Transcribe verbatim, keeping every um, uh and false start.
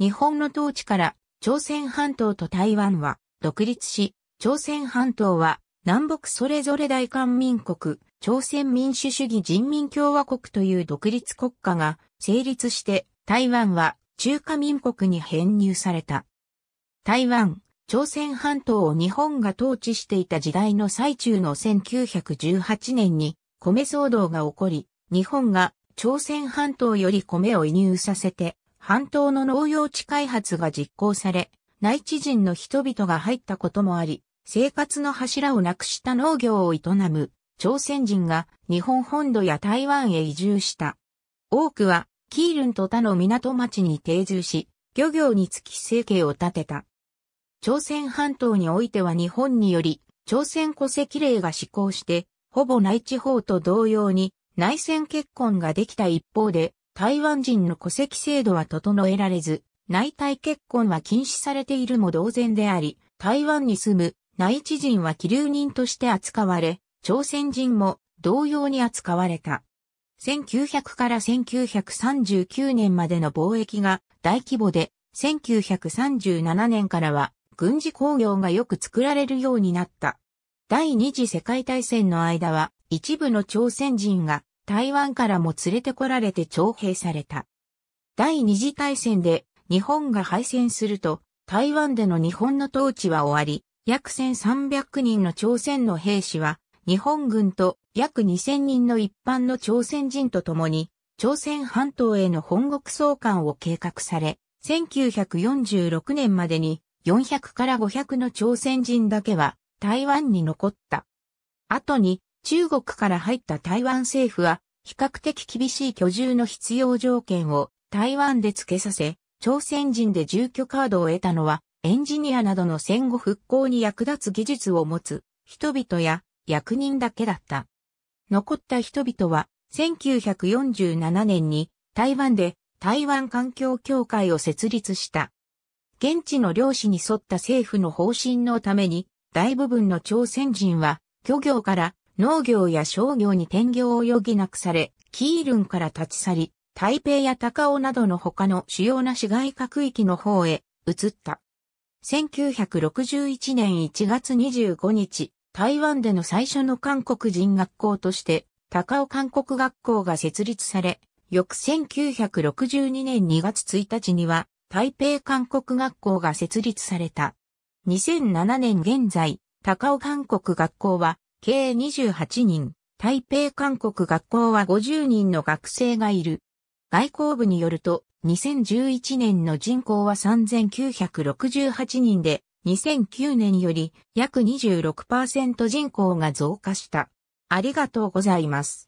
日本の統治から朝鮮半島と台湾は独立し、朝鮮半島は南北それぞれ大韓民国、朝鮮民主主義人民共和国という独立国家が成立して、台湾は中華民国に編入された。台湾、朝鮮半島を日本が統治していた時代の最中のせんきゅうひゃくじゅうはちねんに米騒動が起こり、日本が朝鮮半島より米を輸入させて、半島の農用地開発が実行され、内地人の人々が入ったこともあり、生活の柱をなくした農業を営む朝鮮人が日本本土や台湾へ移住した。多くは、キールンと他の港町に定住し、漁業につき生計を立てた。朝鮮半島においては日本により、朝鮮戸籍令が施行して、ほぼ内地法と同様に内戦結婚ができた一方で、台湾人の戸籍制度は整えられず、内体結婚は禁止されているも同然であり、台湾に住む内地人は帰留人として扱われ、朝鮮人も同様に扱われた。せんきゅうひゃくからせんきゅうひゃくさんじゅうきゅうねんまでの貿易が大規模で、せんきゅうひゃくさんじゅうななねんからは軍事工業がよく作られるようになった。第二次世界大戦の間は一部の朝鮮人が台湾からも連れてこられて徴兵された。第二次大戦で日本が敗戦すると台湾での日本の統治は終わり、約せんさんびゃくにんの朝鮮の兵士は日本軍と約にせんにんの一般の朝鮮人と共に朝鮮半島への本国送還を計画され、せんきゅうひゃくよんじゅうろくねんまでによんひゃくからごひゃくの朝鮮人だけは台湾に残った。後に中国から入った台湾政府は比較的厳しい居住の必要条件を台湾で付けさせ、朝鮮人で住居カードを得たのはエンジニアなどの戦後復興に役立つ技術を持つ人々や役人だけだった。残った人々はせんきゅうひゃくよんじゅうななねんに台湾で台湾環境協会を設立した。現地の領主に沿った政府の方針のために大部分の朝鮮人は漁業から農業や商業に転業を余儀なくされ、キールンから立ち去り、台北や高雄などの他の主要な市街化区域の方へ移った。せんきゅうひゃくろくじゅういちねんいちがつにじゅうごにち、台湾での最初の韓国人学校として、高雄韓国学校が設立され、翌せんきゅうひゃくろくじゅうにねんにがつついたちには、台北韓国学校が設立された。にせんななねん現在、高雄韓国学校は、計にじゅうはちにん、台北韓国学校はごじゅうにんの学生がいる。外交部によると、にせんじゅういちねんの人口はさんぜんきゅうひゃくろくじゅうはちにんで、にせんきゅうねんより約 にじゅうろくパーセント 人口が増加した。ありがとうございます。